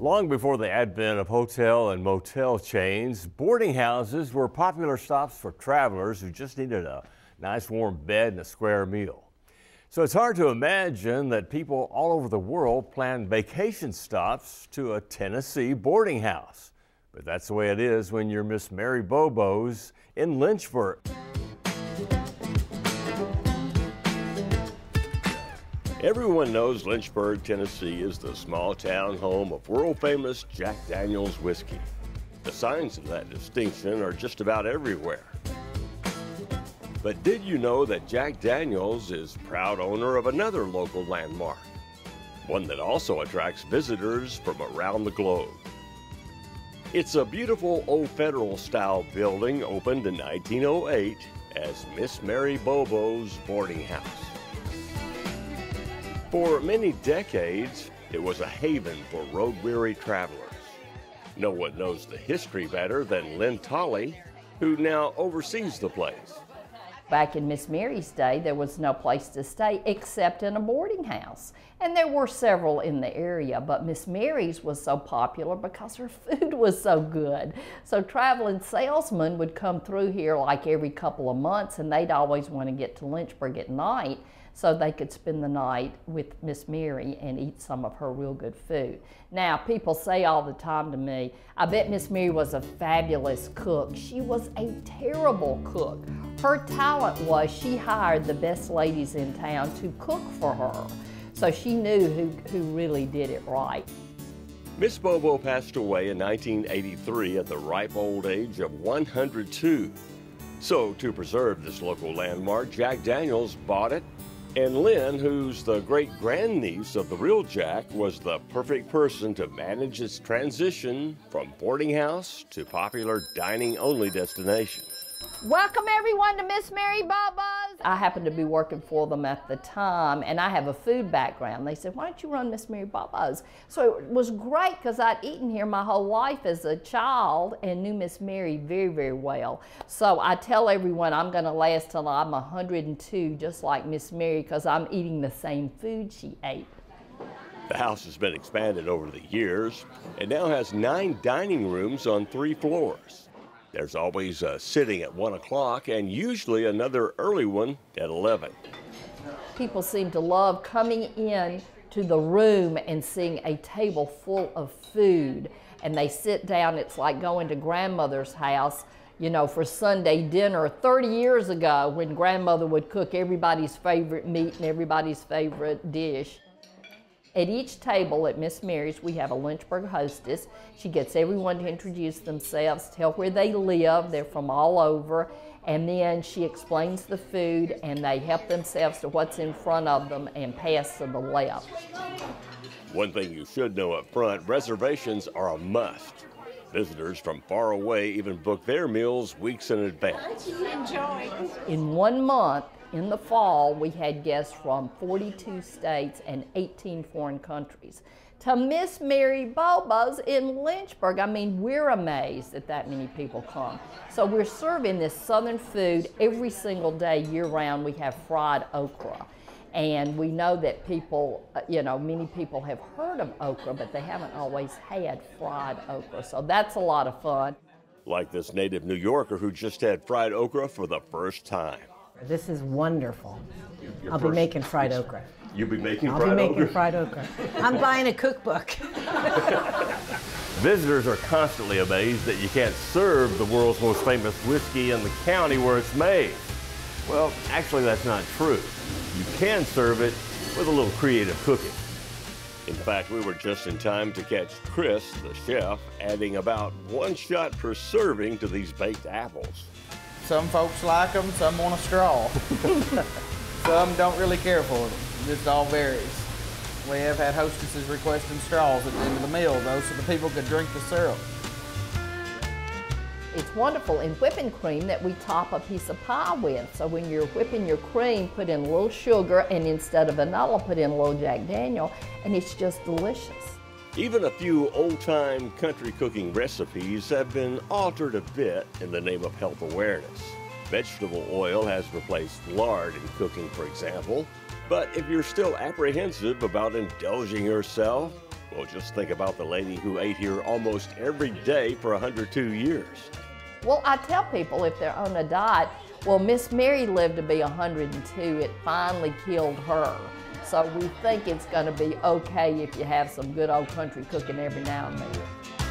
Long before the advent of hotel and motel chains, boarding houses were popular stops for travelers who just needed a nice warm bed and a square meal. So it's hard to imagine that people all over the world plan vacation stops to a Tennessee boarding house. But that's the way it is when you're Miss Mary Bobo's in Lynchburg. Everyone knows Lynchburg, Tennessee is the small town home of world-famous Jack Daniel's whiskey. The signs of that distinction are just about everywhere. But did you know that Jack Daniel's is proud owner of another local landmark, one that also attracts visitors from around the globe? It's a beautiful old Federal-style building opened in 1908 as Miss Mary Bobo's Boarding House. For many decades, it was a haven for road-weary travelers. No one knows the history better than Lynn Tolley, who now oversees the place. Back in Miss Mary's day, there was no place to stay except in a boarding house. And there were several in the area, but Miss Mary's was so popular because her food was so good. So traveling salesmen would come through here like every couple of months, and they'd always want to get to Lynchburg at night, so they could spend the night with Miss Mary and eat some of her real good food. Now, people say all the time to me, I bet Miss Mary was a fabulous cook. She was a terrible cook. Her talent was she hired the best ladies in town to cook for her. So she knew who really did it right. Miss Bobo passed away in 1983 at the ripe old age of 102. So to preserve this local landmark, Jack Daniel's bought it. And Lynn, who's the great-grandniece of the real Jack, was the perfect person to manage its transition from boarding house to popular dining-only destination. Welcome, everyone, to Miss Mary Bobo's. I happened to be working for them at the time, and I have a food background. They said, why don't you run Miss Mary Bobo's? So it was great because I'd eaten here my whole life as a child and knew Miss Mary very, very well. So I tell everyone I'm going to last till I'm 102, just like Miss Mary, because I'm eating the same food she ate. The house has been expanded over the years and now has 9 dining rooms on 3 floors. There's always a sitting at 1 o'clock and usually another early one at 11. People seem to love coming in to the room and seeing a table full of food. And they sit down, it's like going to grandmother's house, you know, for Sunday dinner 30 years ago when grandmother would cook everybody's favorite meat and everybody's favorite dish. At each table at Miss Mary's, we have a Lynchburg hostess. She gets everyone to introduce themselves, tell where they live, they're from all over, and then she explains the food, and they help themselves to what's in front of them and pass to the left. One thing you should know up front, reservations are a must. Visitors from far away even book their meals weeks in advance. Enjoy. In 1 month, in the fall, we had guests from 42 states and 18 foreign countries to Miss Mary Bobo's in Lynchburg. I mean, we're amazed that that many people come. So we're serving this southern food every single day year-round. We have fried okra, and we know that people, you know, many people have heard of okra, but they haven't always had fried okra. So that's a lot of fun. Like this native New Yorker who just had fried okra for the first time. This is wonderful. I'll be making fried okra. You'll be making fried okra? I'll be making fried okra. I'm buying a cookbook. Visitors are constantly amazed that you can't serve the world's most famous whiskey in the county where it's made. Well, actually, that's not true. You can serve it with a little creative cooking. In fact, we were just in time to catch Chris, the chef, adding about 1 shot per serving to these baked apples. Some folks like them, some want a straw. Some don't really care for them. This all varies. We have had hostesses requesting straws at the end of the meal, though, so the people could drink the syrup. It's wonderful in whipping cream that we top a piece of pie with. So when you're whipping your cream, put in a little sugar, and instead of vanilla, put in a little Jack Daniel, and it's just delicious. Even a few old-time country cooking recipes have been altered a bit in the name of health awareness. Vegetable oil has replaced lard in cooking, for example. But if you're still apprehensive about indulging yourself, well, just think about the lady who ate here almost every day for 102 years. Well, I tell people if they're on a diet, well, Miss Mary lived to be 102. It finally killed her. So we think it's going to be okay if you have some good old country cooking every now and then.